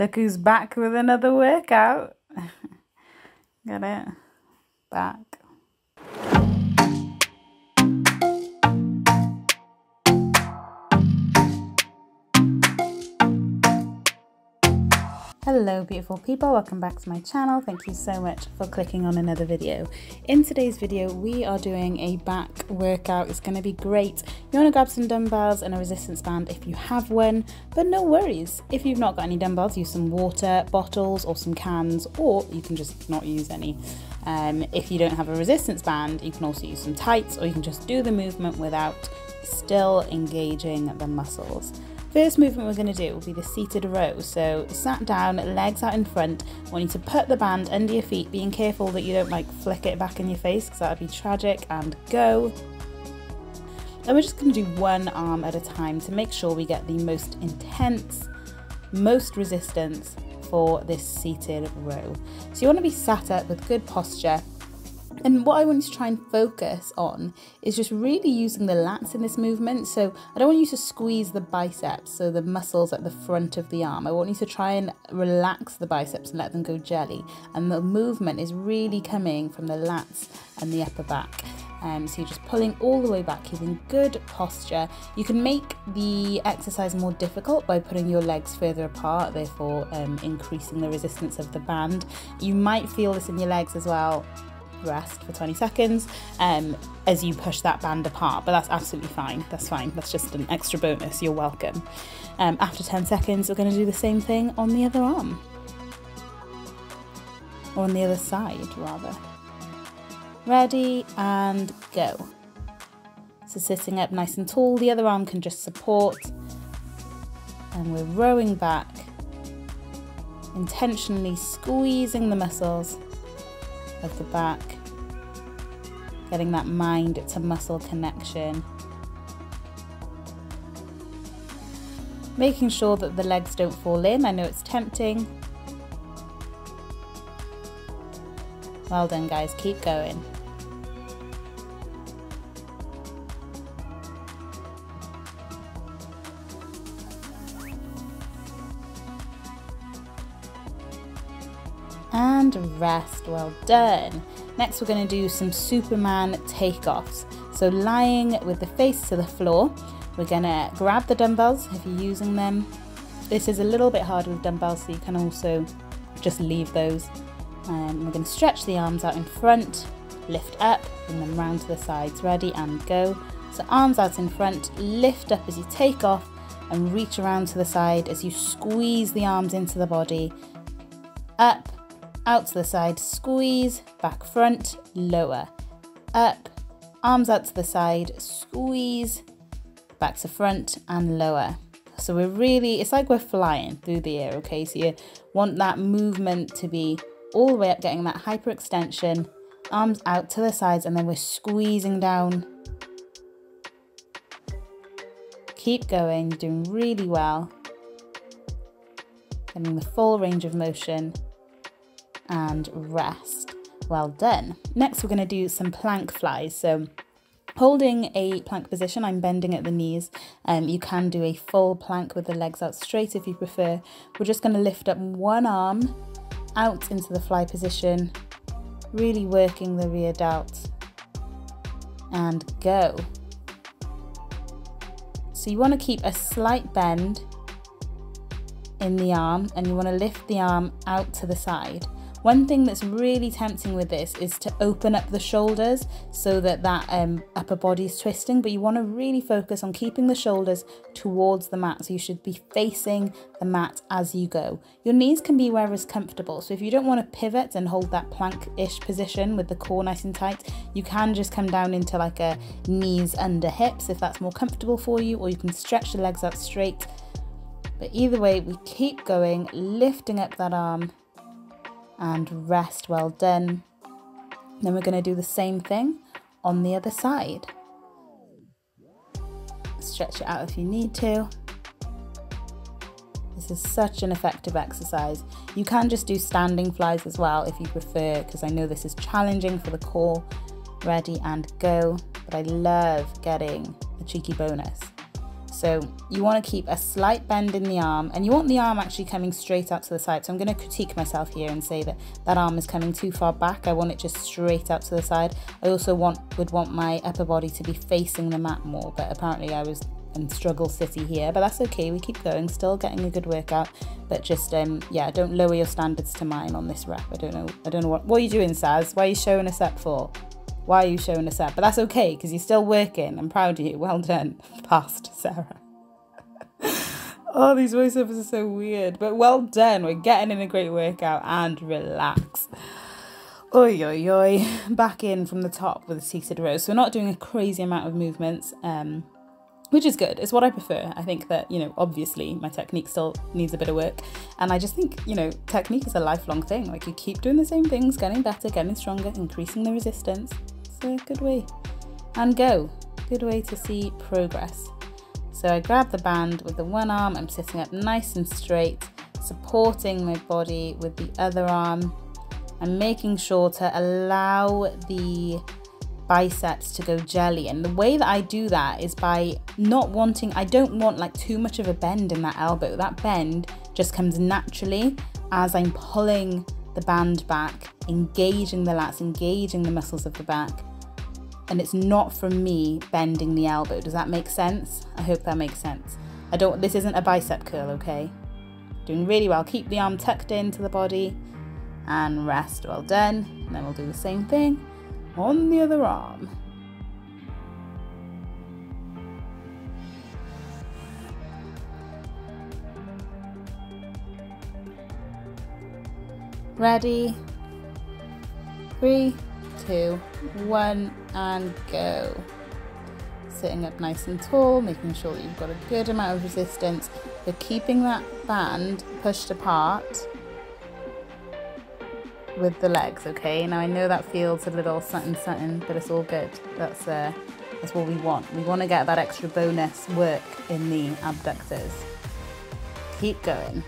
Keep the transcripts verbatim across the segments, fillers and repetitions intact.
Look who's back with another workout. Got it? Back. Hello beautiful people, welcome back to my channel. Thank you so much for clicking on another video. In today's video we are doing a back workout. It's going to be great. You want to grab some dumbbells and a resistance band if you have one, but no worries if you've not got any dumbbells. Use some water bottles or some cans, or you can just not use any. Um, if you don't have a resistance band, you can also use some tights, or you can just do the movement without, still engaging the muscles. First movement we're going to do will be the seated row, so sat down, legs out in front. I want you to put the band under your feet, being careful that you don't like flick it back in your face because that would be tragic, and go. And we're just going to do one arm at a time to make sure we get the most intense, most resistance for this seated row. So you want to be sat up with good posture. And what I want you to try and focus on is just really using the lats in this movement. So I don't want you to squeeze the biceps, so the muscles at the front of the arm. I want you to try and relax the biceps and let them go jelly. And the movement is really coming from the lats and the upper back. Um, so you're just pulling all the way back, keeping good posture. You can make the exercise more difficult by putting your legs further apart, therefore um, increasing the resistance of the band. You might feel this in your legs as well. Rest for twenty seconds um, as you push that band apart, but that's absolutely fine, that's fine, that's just an extra bonus, you're welcome. Um, after ten seconds we're going to do the same thing on the other arm, or on the other side rather. Ready and go. So sitting up nice and tall, the other arm can just support, and we're rowing back, intentionally squeezing the muscles of the back, getting that mind to muscle connection, making sure that the legs don't fall in. I know it's tempting. Well done guys, keep going. And rest, well done. Next we're going to do some Superman takeoffs. So lying with the face to the floor, we're going to grab the dumbbells if you're using them. This is a little bit harder with dumbbells, so you can also just leave those. Um, we're going to stretch the arms out in front, lift up, and then round to the sides. Ready and go. So arms out in front, lift up as you take off, and reach around to the side as you squeeze the arms into the body. Up, out to the side, squeeze, back front, lower, up, arms out to the side, squeeze, back to front and lower. So we're really, it's like we're flying through the air, okay? So you want that movement to be all the way up, getting that hyperextension, arms out to the sides, and then we're squeezing down. Keep going, you're doing really well. Getting the full range of motion. And rest. Well done. Next we're going to do some plank flies. So holding a plank position, I'm bending at the knees. Um, you can do a full plank with the legs out straight if you prefer. We're just going to lift up one arm out into the fly position, really working the rear delt, and go. So you want to keep a slight bend in the arm, and you want to lift the arm out to the side. One thing that's really tempting with this is to open up the shoulders so that that um, upper body is twisting, but you want to really focus on keeping the shoulders towards the mat, so you should be facing the mat as you go. Your knees can be where is comfortable, so if you don't want to pivot and hold that plank-ish position with the core nice and tight, you can just come down into like a knees under hips if that's more comfortable for you, or you can stretch the legs out straight. But either way, we keep going, lifting up that arm, and rest, well done. Then we're going to do the same thing on the other side. Stretch it out if you need to. This is such an effective exercise. You can just do standing flies as well if you prefer, because I know this is challenging for the core. Ready and go, but I love getting a cheeky bonus. So you want to keep a slight bend in the arm, and you want the arm actually coming straight out to the side. So I'm going to critique myself here and say that that arm is coming too far back. I want it just straight out to the side. I also want would want my upper body to be facing the mat more, but apparently I was in struggle city here, but that's okay, we keep going, still getting a good workout, but just um yeah, don't lower your standards to mine on this rep. I don't know I don't know what, what are you doing, Saz? Why are you showing us up for? Why are you showing us up? But that's okay, because you're still working. I'm proud of you, well done. Passed, Sarah. Oh, these voiceovers are so weird, but well done, we're getting in a great workout. And relax. Oi, oi, oi. Back in from the top with a seated row. So we're not doing a crazy amount of movements, um which is good. It's what I prefer. I think that, you know, obviously my technique still needs a bit of work. And I just think, you know, technique is a lifelong thing. Like, you keep doing the same things, getting better, getting stronger, increasing the resistance. It's a good way. And go. Good way to see progress. So I grab the band with the one arm. I'm sitting up nice and straight, supporting my body with the other arm. I'm making sure to allow the biceps to go jelly, and the way that I do that is by not wanting I don't want like too much of a bend in that elbow. That bend just comes naturally as I'm pulling the band back, engaging the lats, engaging the muscles of the back, and it's not from me bending the elbow. Does that make sense? I hope that makes sense. I don't this isn't a bicep curl, okay? Doing really well. Keep the arm tucked into the body and rest. Well done. And then we'll do the same thing on the other arm. Ready? Three, two, one, and go. Sitting up nice and tall, making sure that you've got a good amount of resistance. You're keeping that band pushed apart with the legs, okay? Now I know that feels a little something something, but it's all good. That's uh, that's what we want. We want to get that extra bonus work in the abductors. Keep going.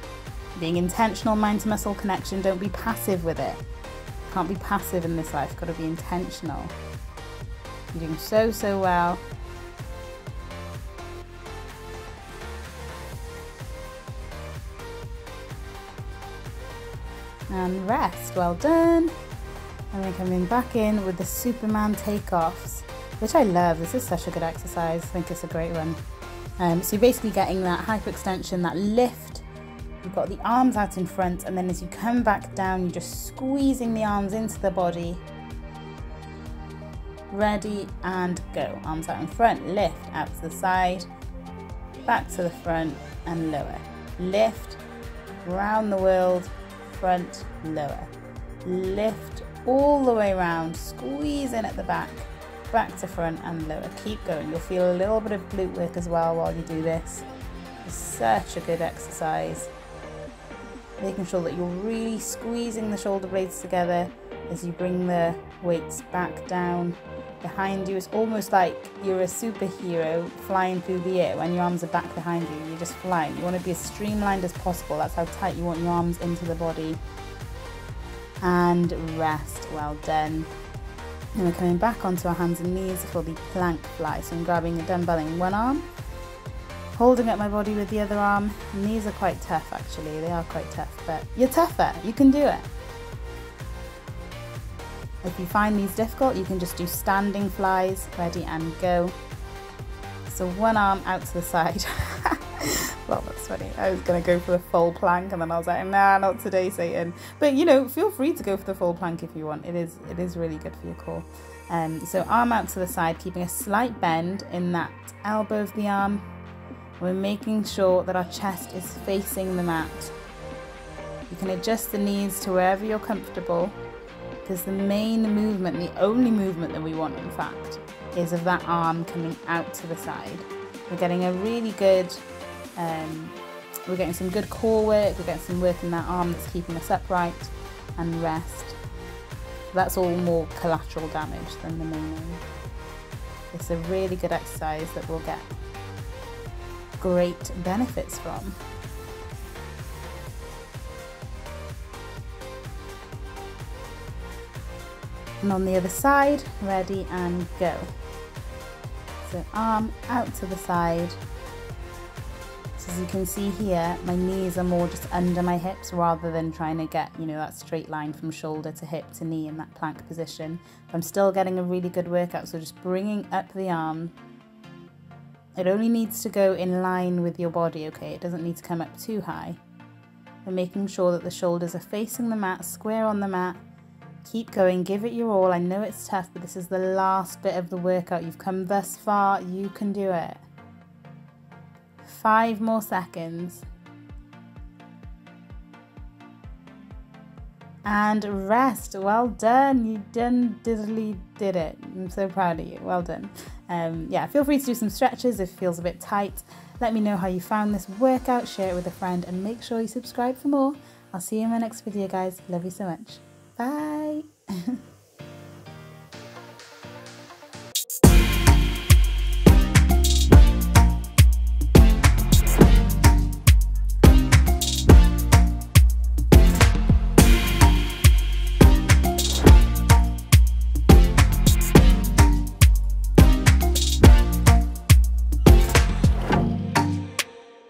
Being intentional, mind to muscle connection. Don't be passive with it. Can't be passive in this life. Got to be intentional. You're doing so so well. And rest, well done. And we're coming back in with the Superman takeoffs, which I love. This is such a good exercise. I think it's a great one. Um, so you're basically getting that hyperextension, that lift. You've got the arms out in front, and then as you come back down, you're just squeezing the arms into the body. Ready and go. Arms out in front, lift out to the side, back to the front and lower. Lift, round the world. Front, lower, lift all the way around, squeeze in at the back, back to front and lower. Keep going. You'll feel a little bit of glute work as well while you do this. It's such a good exercise, making sure that you're really squeezing the shoulder blades together as you bring the weights back down behind you. It's almost like you're a superhero flying through the air when your arms are back behind you. You're just flying. You want to be as streamlined as possible. That's how tight you want your arms into the body. And rest. Well done. And we're coming back onto our hands and knees for the plank fly. So I'm grabbing a dumbbell in one arm, holding up my body with the other arm. And these are quite tough, actually. They are quite tough, but you're tougher. You can do it. If you find these difficult, you can just do standing flies. Ready and go. So one arm out to the side. Well, that's funny. I was going to go for the full plank, and then I was like, nah, not today, Satan. But, you know, feel free to go for the full plank if you want. It is it is really good for your core. Um, so arm out to the side, keeping a slight bend in that elbow of the arm. We're making sure that our chest is facing the mat. You can adjust the knees to wherever you're comfortable, because the main movement, the only movement that we want, in fact, is of that arm coming out to the side. We're getting a really good, um, we're getting some good core work, we're getting some work in that arm that's keeping us upright, and rest. That's all more collateral damage than the main one. It's a really good exercise that we'll get great benefits from. And on the other side, ready and go. So arm out to the side, As you can see here, my knees are more just under my hips rather than trying to get, you know, that straight line from shoulder to hip to knee in that plank position. I'm still getting a really good workout, so just bringing up the arm. It only needs to go in line with your body, okay? It doesn't need to come up too high. And making sure that the shoulders are facing the mat, square on the mat. Keep going, give it your all. I know it's tough, but this is the last bit of the workout. You've come thus far, you can do it. Five more seconds. And rest. Well done. You done diddly did it. I'm so proud of you. Well done. Um, yeah, feel free to do some stretches if it feels a bit tight. Let me know how you found this workout. Share it with a friend and make sure you subscribe for more. I'll see you in my next video, guys. Love you so much. Bye.